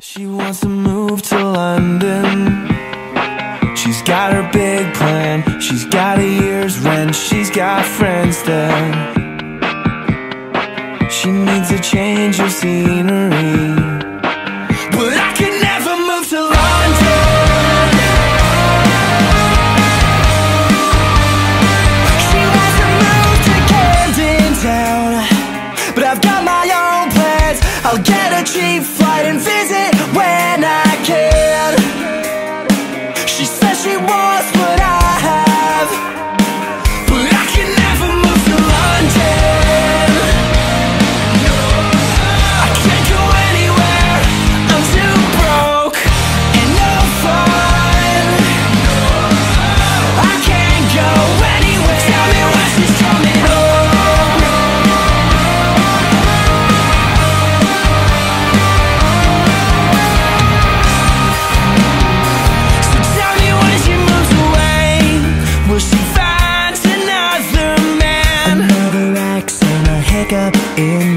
She wants to move to London. She's got her big plan. She's got a year's rent. She's got friends there. She needs a change of scenery. But I can never move to London. She wants to move to Camden Town, but I've got my own plans. I'll get a cheap flight and visit when I can. She says she wants what I have, but I can never move to London. I can't go anywhere, I'm too broke and no fun. I can't go anywhere. Tell me when she's coming in